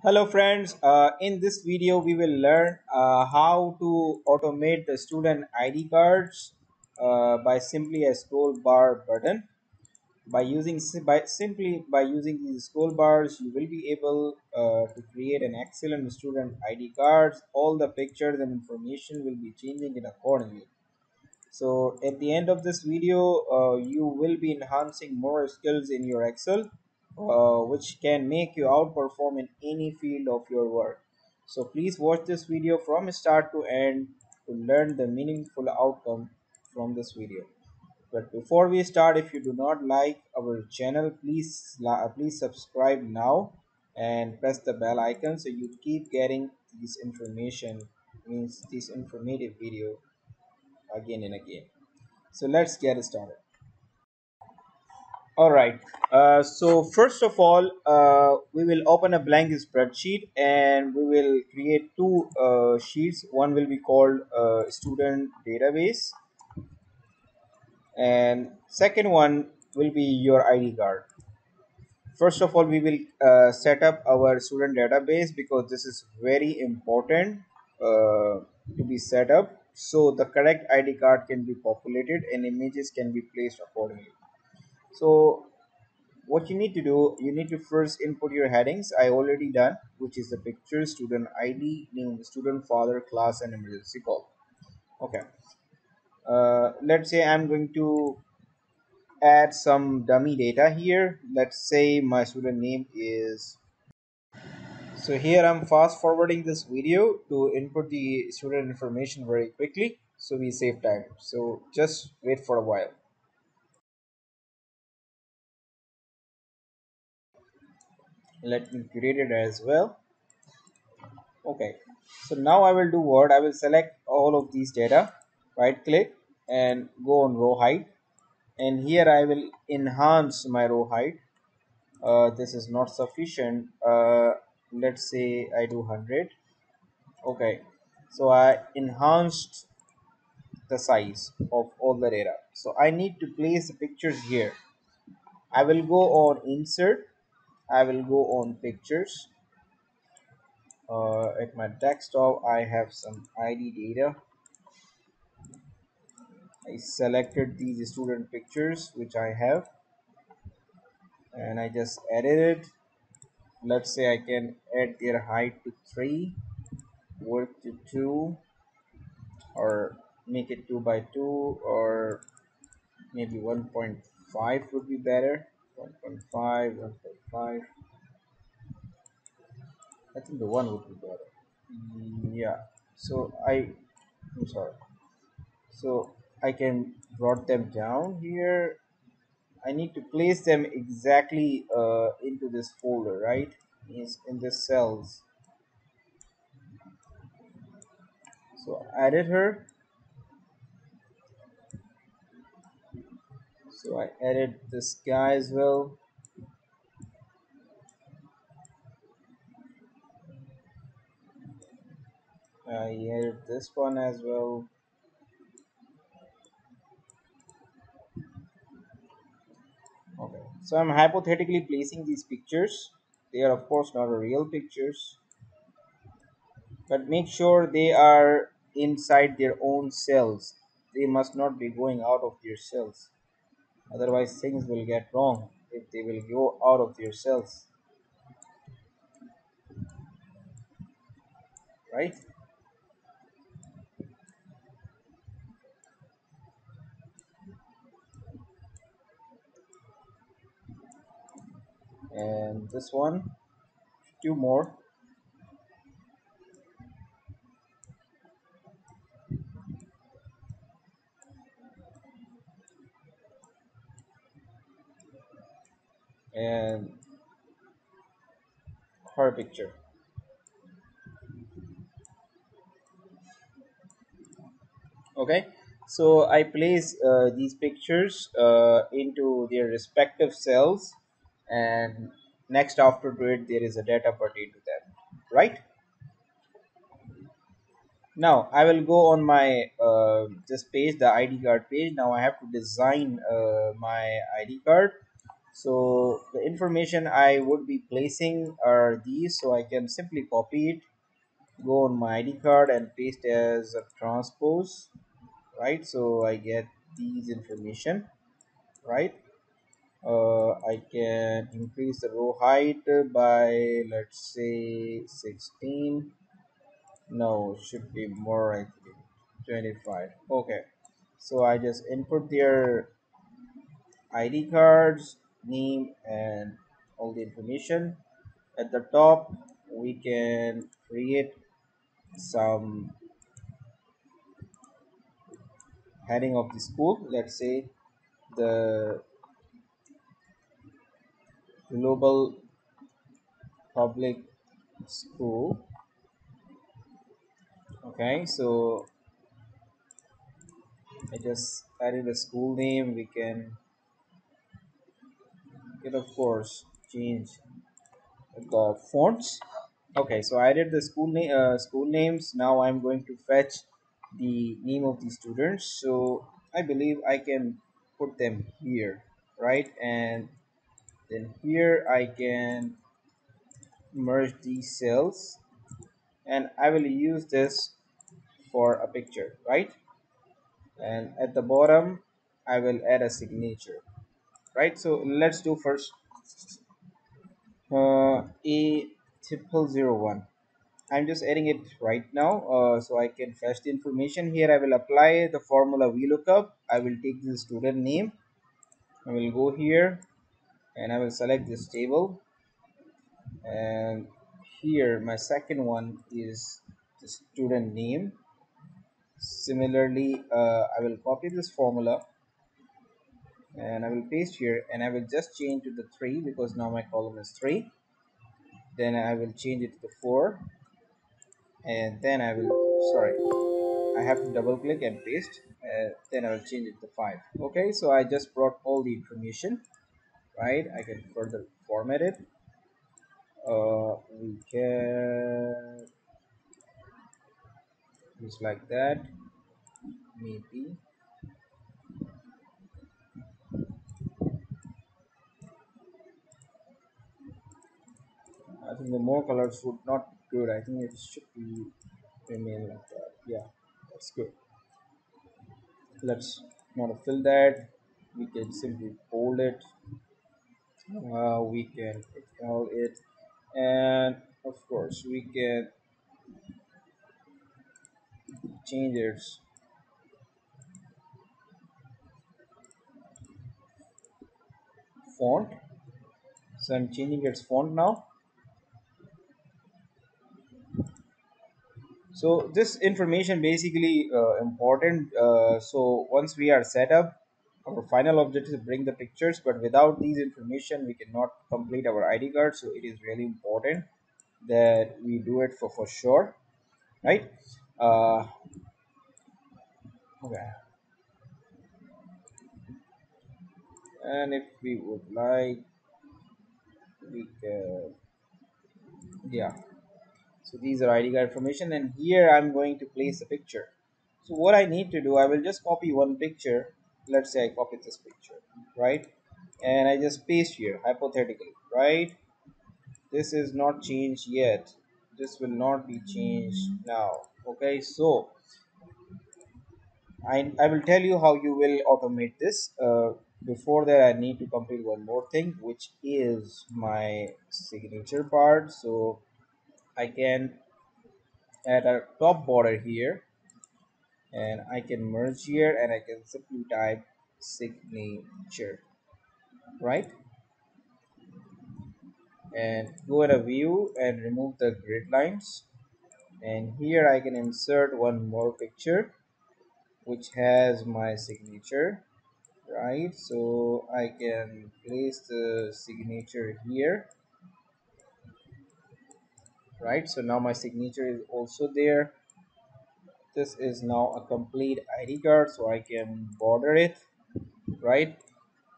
Hello friends, in this video we will learn how to automate the student ID cards by simply a scroll bar button. By simply using these scroll bars, you will be able to create an excellent student ID cards. All the pictures and information will be changing it accordingly. So at the end of this video, you will be enhancing more skills in your Excel, which can make you outperform in any field of your work. So please watch this video from start to end to learn the meaningful outcome from this video. But before we start, if you do not like our channel, please subscribe now and press the bell icon so you keep getting this information, means this informative video again and again. So let's get started. All right, so first of all, we will open a blank spreadsheet and we will create two sheets. One will be called student database and second one will be your ID card. First of all, we will set up our student database because this is very important to be set up so the correct ID card can be populated and images can be placed accordingly. So what you need to do, you need to first input your headings. I already done, which is the picture, student ID, name, student, father, class, and emergency call. Okay. Let's say I'm going to add some dummy data here. Let's say my student name is. So here I'm fast forwarding this video to input the student information very quickly, so we save time. So just wait for a while. Let me create it as well. Okay, so now I will do what? I will select all of these data, right click and go on row height, and here I will enhance my row height. This is not sufficient. Let's say I do 100. Okay, so I enhanced the size of all the data. So I need to place the pictures here. I will go on insert, I will go on pictures. At my desktop I have some ID data. I selected these student pictures which I have and I just added it. Let's say I can add their height to 3, width to 2, or make it 2 by 2, or maybe 1.5 would be better. 1.5. I think the 1 would be better. Yeah. So I'm sorry. So I can brought them down here. I need to place them exactly into this folder, right? Means in the cells. So I added her. So I added this guy as well. I added this one as well. Okay, so I'm hypothetically placing these pictures. They are of course not real pictures, but make sure they are inside their own cells. They must not be going out of their cells. Otherwise things will get wrong if they will go out of their cells, right? And this one, 2 more. And her picture. Okay, so I place these pictures into their respective cells, and next after to it there is a data pertain to them, right? Now I will go on my this page, the ID card page. Now I have to design my ID card. So the information I would be placing are these, so I can simply copy it, go on my ID card and paste as a transpose, right? So I get these information, right? I can increase the row height by, let's say, 16. No, should be more, I think 25. Okay, so I just input their ID cards, name and all the information. At the top we can create some heading of the school, let's say the Global Public School. Okay, so I just added a school name. We can of course change the fonts. Okay, so I added the school names. Now I'm going to fetch the name of the students, so I believe I can put them here, right? And then here I can merge these cells, and I will use this for a picture, right? And at the bottom I will add a signature, right? So let's do first A0001. I'm just adding it right now, so I can fetch the information here. I will apply the formula VLOOKUP. I will take the student name, I will go here and I will select this table, and here my second one is the student name. Similarly, I will copy this formula and I will paste here, and I will just change to the 3 because now my column is 3. Then I will change it to 4, and then I will, sorry, I have to double click and paste, then I will change it to 5. Okay, so I just brought all the information, right? I can further format it. We can just like that, maybe. I think the more colors would not be good. I think it should be remain like that. Yeah, that's good. Let's not fill that. We can simply fold it. We can call it, and of course we can change it font. So I'm changing its font now. So this information basically important. So once we are set up, our final objective is to bring the pictures, but without these information we cannot complete our ID card. So it is really important that we do it for sure, right? Okay, and if we would like, we can, yeah. So these are ID card information, and here I'm going to place a picture. So what I need to do, I will just copy one picture. Let's say I copy this picture, right? And I just paste here, hypothetically, right? This is not changed yet. This will not be changed now. Okay, so I will tell you how you will automate this. Before that, I need to complete one more thing, which is my signature part. So I can add a top border here, and I can merge here, and I can simply type signature, right? And go to view and remove the grid lines, and here I can insert one more picture which has my signature, right? So I can place the signature here, right? So now my signature is also there. This is now a complete ID card, so I can border it, right?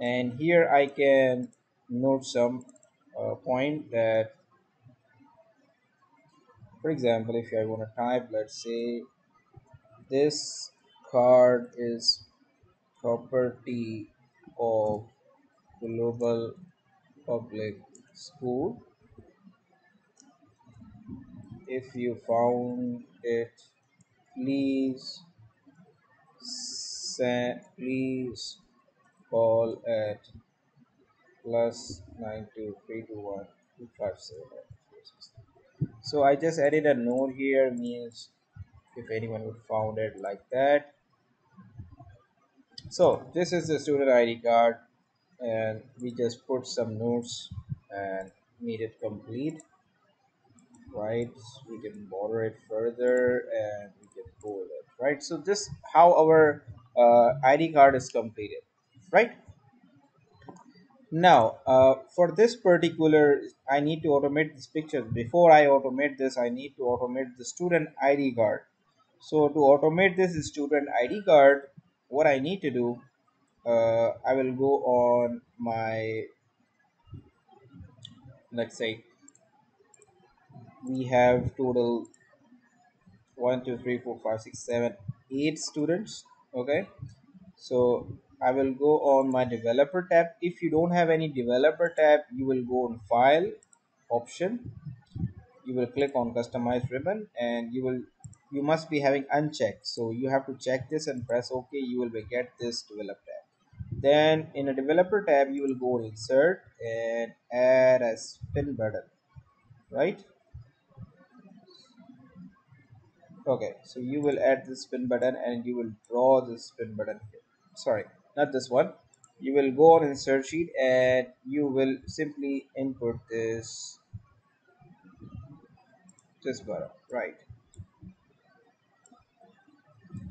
And here I can note some point that, for example, if I want to type, let's say, this card is property of Global public school. If you found it, please call at +92321257. So I just added a note here, means if anyone would found it like that. So this is the student ID card, and we just put some notes and made it complete, right? We can border it further and we can fold it, right? So this how our ID card is completed, right? Now for this particular, I need to automate this picture. Before I automate this, I need to automate the student ID card. So to automate this student ID card, what I need to do, I will go on my, let's say we have total 8 students, okay? So I will go on my developer tab. If you don't have any developer tab, you will go on file option, you will click on customize ribbon, and you must be having unchecked, so you have to check this and press OK. You will get this developer tab. Then in a developer tab, you will go insert and add a spin button, right? Okay, so you will add the spin button and you will draw the spin button here. Sorry, not this one. You will go on insert sheet and you will simply input this button, right?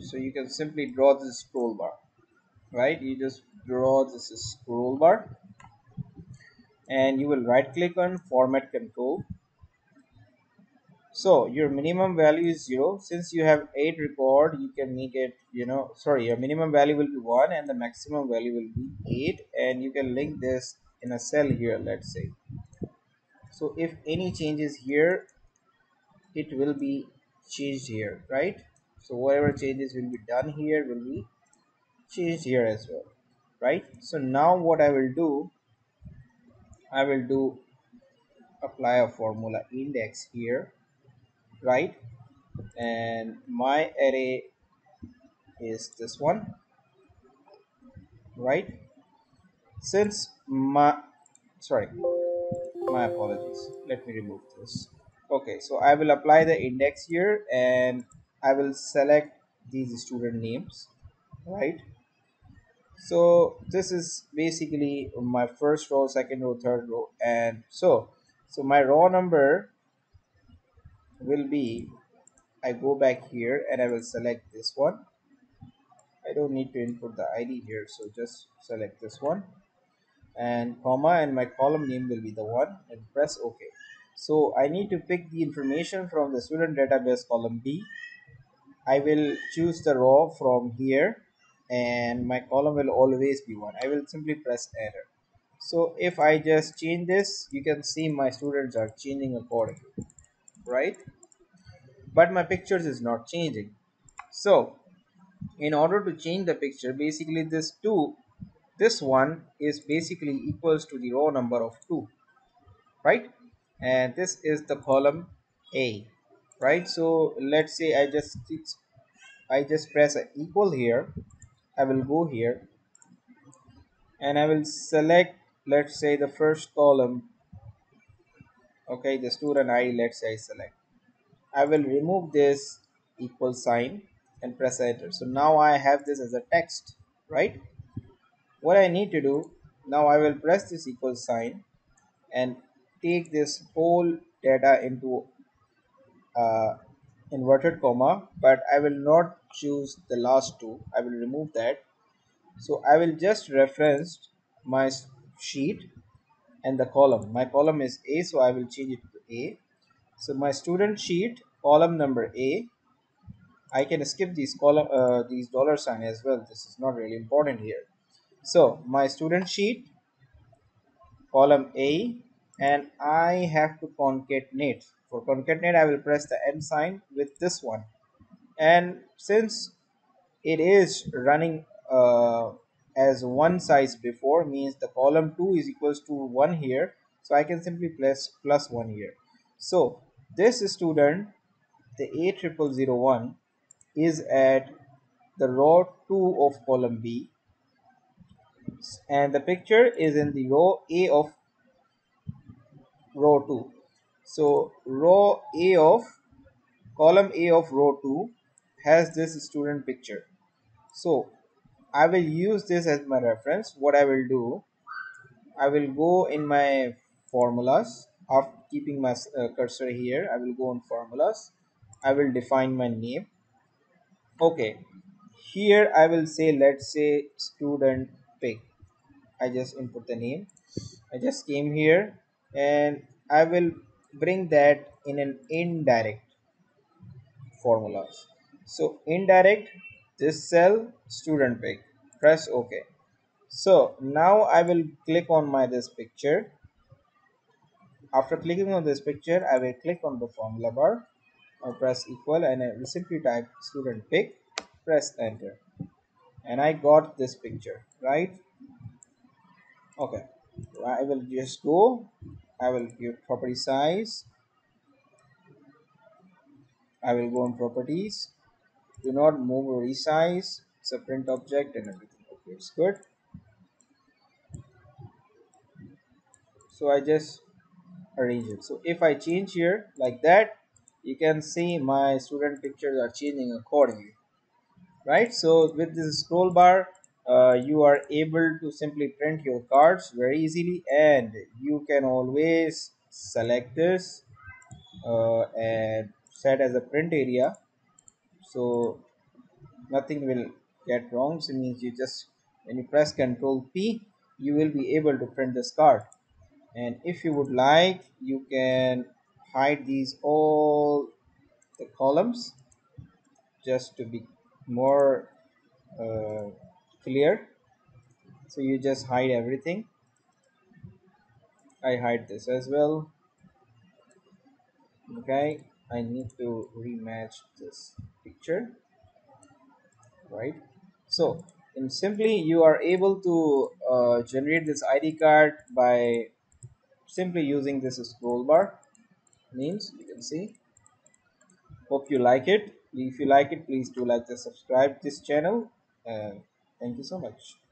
So you can simply draw this scroll bar, right? You just draw this scroll bar and you will right click on format control. So your minimum value is 0. Since you have 8 record, you can make it, your minimum value will be 1 and the maximum value will be 8, and you can link this in a cell here, let's say. So if any changes here, it will be changed here, right? So whatever changes will be done here will be changed here as well, right? So now what I will do, I will do apply a formula index here, right? And my array is this one, right? Since my apologies, let me remove this. Okay, so I will apply the index here and I will select these student names, right? So this is basically my first row, second row, third row, and so my row number will be, I go back here and I will select this one. I don't need to input the ID here, so just select this one and comma, and my column name will be the one, and press OK. So I need to pick the information from the student database column B. I will choose the row from here and my column will always be 1. I will simply press enter. So if I just change this, you can see my students are changing accordingly, right? But my pictures is not changing. So in order to change the picture, basically this one is basically equals to the row number of 2, right? And this is the column A, right? So let's say I just press an equal here. I will go here and I will select, let's say, the first column, okay, the student ID, let's say I select. I will remove this equal sign and press enter. So now I have this as a text, right? What I need to do now, I will press this equal sign and take this whole data into inverted comma, but I will not choose the last 2. I will remove that. So I will just reference my sheet and the column. My column is A, so I will change it to A. So my student sheet column number A. I can skip these column, these dollar sign as well. This is not really important here. So my student sheet column A, and I have to concatenate. For concatenate, I will press the M sign with this one, and since it is running as one size before, means the column 2 is equals to 1 here, so I can simply place plus 1 here. So this student, the A0001, is at the row 2 of column B, and the picture is in the row A of row 2. So row A of column A of row 2 has this student picture. So I will use this as my reference. What I will do, I will go in my formulas. After keeping my cursor here, I will go on formulas. I will define my name. Okay, here I will say, let's say student pick. I just input the name. I just came here and I will bring that in an indirect formulas. So indirect, this cell, student pick, press OK. So now I will click on my this picture. After clicking on this picture, I will click on the formula bar. I press equal and I will simply type student pick, press enter, and I got this picture, right? Okay, I will just go, I will give property size, I will go on properties, do not move or resize, it's a print object and everything. Okay, it's good. So I just arrange it. So if I change here like that, you can see my student pictures are changing accordingly, right? So with this scroll bar, you are able to simply print your cards very easily, and you can always select this and set as a print area, so nothing will get wrong. So it means you just, when you press Ctrl P, you will be able to print this card. And if you would like, you can hide these all the columns just to be more clear. So you just hide everything. I hide this as well. Okay, I need to rematch this picture, right? So and simply you are able to generate this ID card by simply using this scroll bar. Means you can see. Hope you like it. If you like it, please do like and subscribe this channel. Thank you so much.